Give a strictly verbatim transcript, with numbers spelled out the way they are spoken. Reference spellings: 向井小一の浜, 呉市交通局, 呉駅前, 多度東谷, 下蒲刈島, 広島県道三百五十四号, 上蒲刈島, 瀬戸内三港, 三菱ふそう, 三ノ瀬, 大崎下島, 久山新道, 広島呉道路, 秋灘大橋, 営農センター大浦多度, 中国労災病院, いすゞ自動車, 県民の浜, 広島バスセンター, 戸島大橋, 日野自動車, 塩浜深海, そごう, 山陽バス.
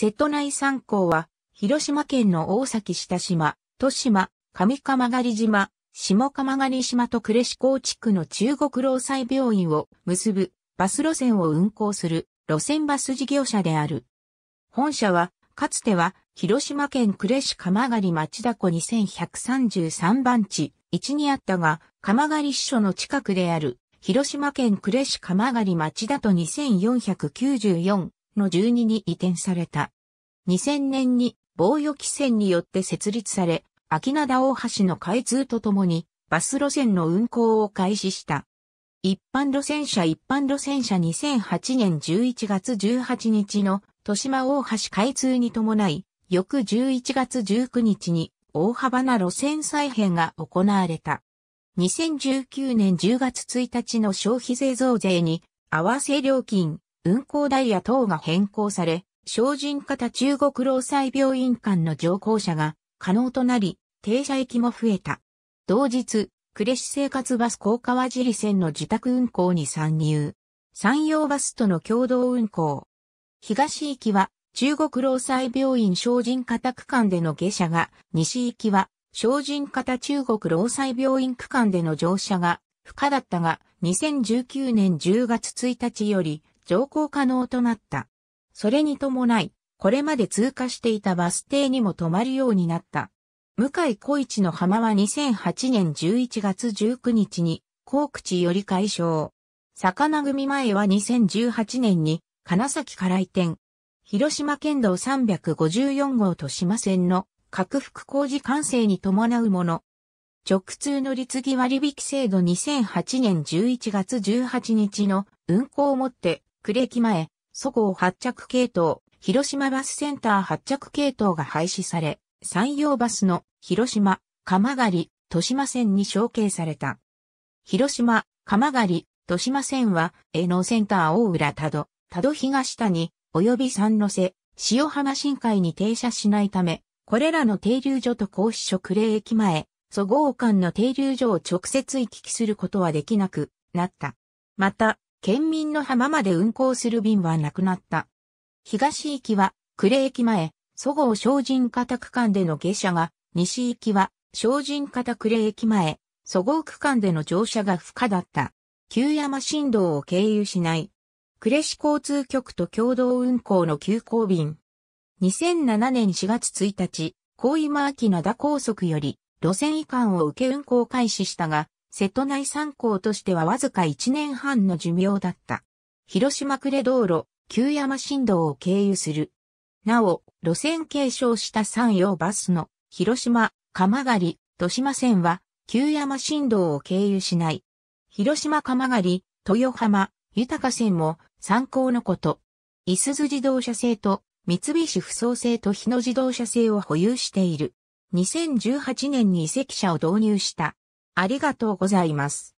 瀬戸内三港は、広島県の大崎下島、戸島、上蒲刈島、下蒲刈島と呉市港地区の中国労災病院を結ぶバス路線を運行する路線バス事業者である。本社は、かつては、広島県呉市蒲刈町田湖にせんひゃくさんじゅうさんばんちいちにあったが、蒲刈支所の近くである、広島県呉市蒲刈町田湖にせんよんひゃくきゅうじゅうよんのじゅうにに移転された。にせんねんに防御規制によって設立され、秋灘大橋の開通とともに、バス路線の運行を開始した。一般路線車一般路線車にせんはちねんじゅういちがつじゅうはちにちの戸島大橋開通に伴い、翌じゅういちがつじゅうくにちに大幅な路線再編が行われた。にせんじゅうきゅうねんじゅうがつついたちの消費税増税に合わせ料金、運行ダイヤ等が変更され、省人型中国労災病院間の乗降車が可能となり、停車駅も増えた。同日、呉市生活バス高川尻線の自宅運行に参入。山陽バスとの共同運行。東行きは中国労災病院省人型区間での下車が、西行きは省人型中国労災病院区間での乗車が不可だったが、にせんじゅうきゅうねんじゅうがつついたちより乗降可能となった。それに伴い、これまで通過していたバス停にも止まるようになった。向井小一の浜はにせんはちねんじゅういちがつじゅうくにちに、港口より改称。魚組前はにせんじゅうはちねんに、金崎から移転。広島県道さんびゃくごじゅうよんごうと島線の、拡幅工事完成に伴うもの。直通乗り継ぎ割引制度にせんはちねんじゅういちがつじゅうはちにちの運行をもって、呉駅前、そごう発着系統、広島バスセンター発着系統が廃止され、山陽バスの広島、蒲刈、戸島線に承継された。広島、蒲刈、戸島線は、営農センター大浦多度、多度東谷、及び三ノ瀬、塩浜深海に停車しないため、これらの停留所と甲子所呉駅前、そごう間の停留所を直接行き来することはできなくなった。また、県民の浜まで運行する便はなくなった。東行きは、呉駅前、そごう省人型区間での下車が、西行きは、省人型呉駅前、そごう区間での乗車が不可だった。久山新道を経由しない。呉市交通局と共同運行の急行便。にせんななねんしがつついたち、神今秋灘高速より路線移管を受け運行開始したが、瀬戸内三港としてはわずかいちねんはんの寿命だった。広島呉道路、久山新道を経由する。なお、路線継承した山陽バスの広島、蒲刈、戸島線は、久山新道を経由しない。広島蒲刈、豊浜、豊線も三港のこと。いすゞ自動車製と、三菱ふそう製と日野自動車製を保有している。にせんじゅうはちねんに移籍車を導入した。ありがとうございます。